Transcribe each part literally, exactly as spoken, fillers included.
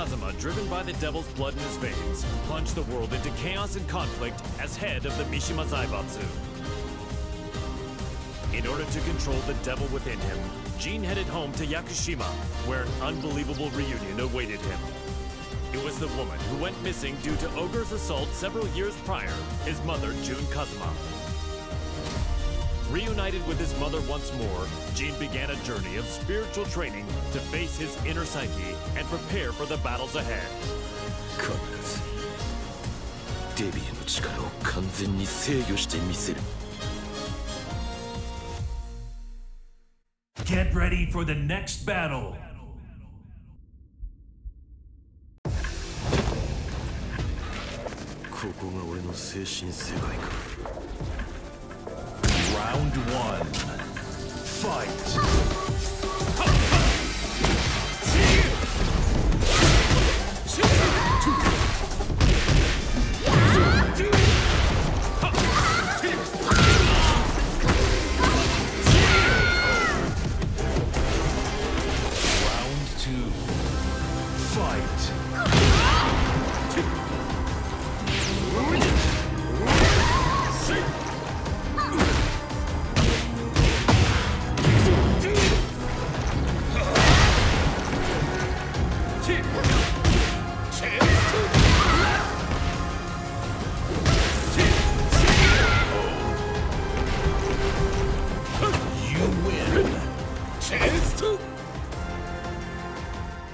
Kazama, driven by the devil's blood in his veins, plunged the world into chaos and conflict as head of the Mishima Zaibatsu. In order to control the devil within him, Jin headed home to Yakushima, where an unbelievable reunion awaited him. It was the woman who went missing due to Ogre's assault several years prior, his mother, Jun Kazuma. Reunited with his mother once more, Jin began a journey of spiritual training to face his inner psyche and prepare for the battles ahead. Get ready for the next battle! Round one, fight! Get ready for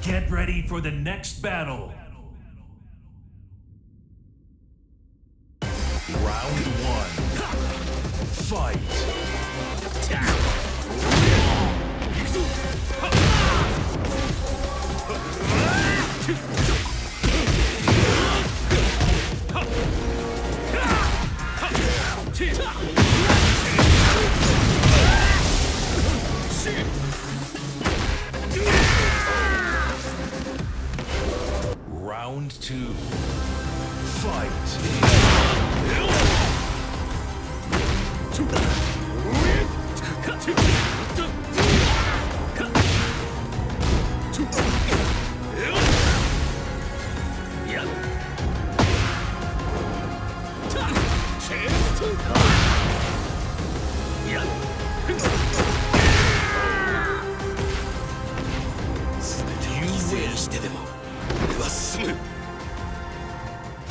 Get ready for the next battle. Round one. Fight. Round two, fight.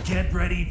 Get ready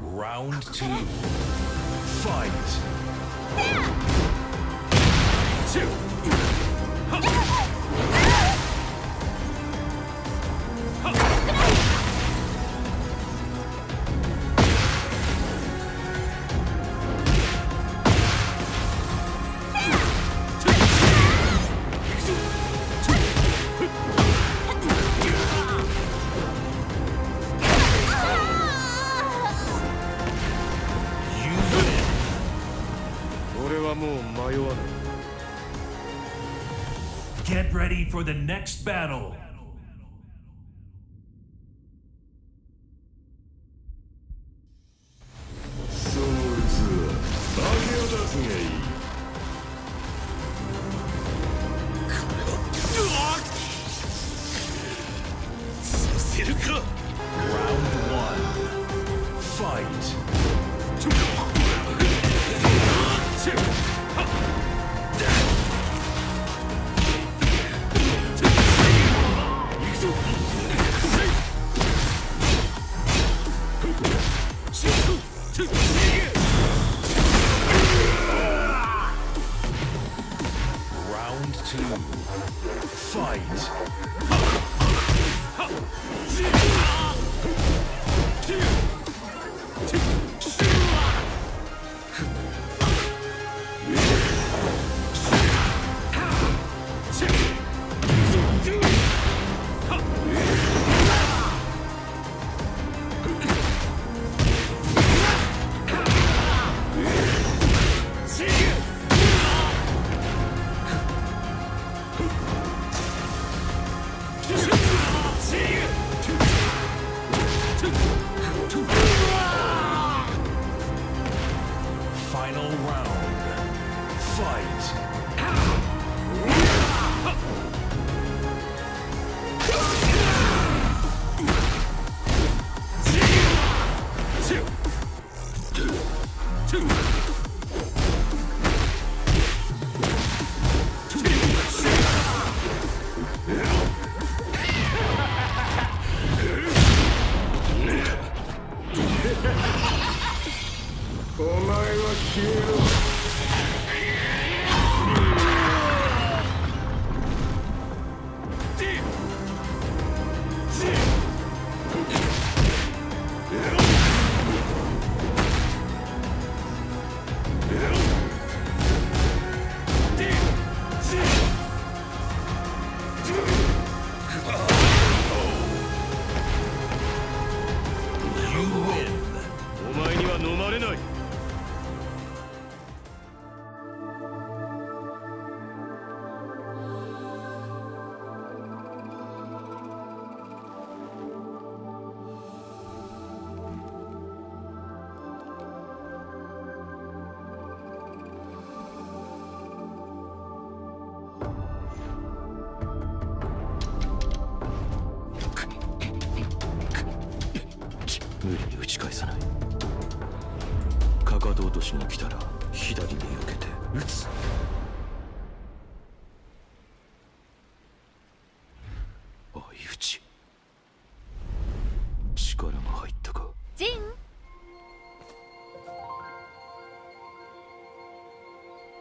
Round two, fight! Two! for the next battle.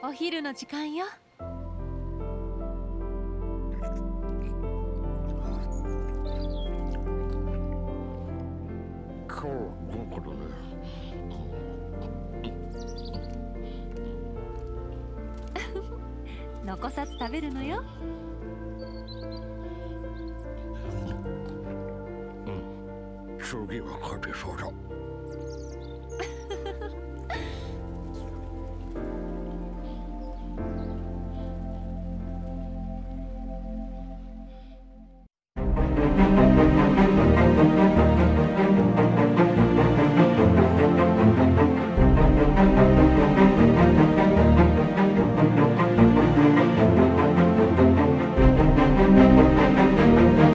お昼の時間よ。残さず食べるのよ。うん、次は勝てそうだ。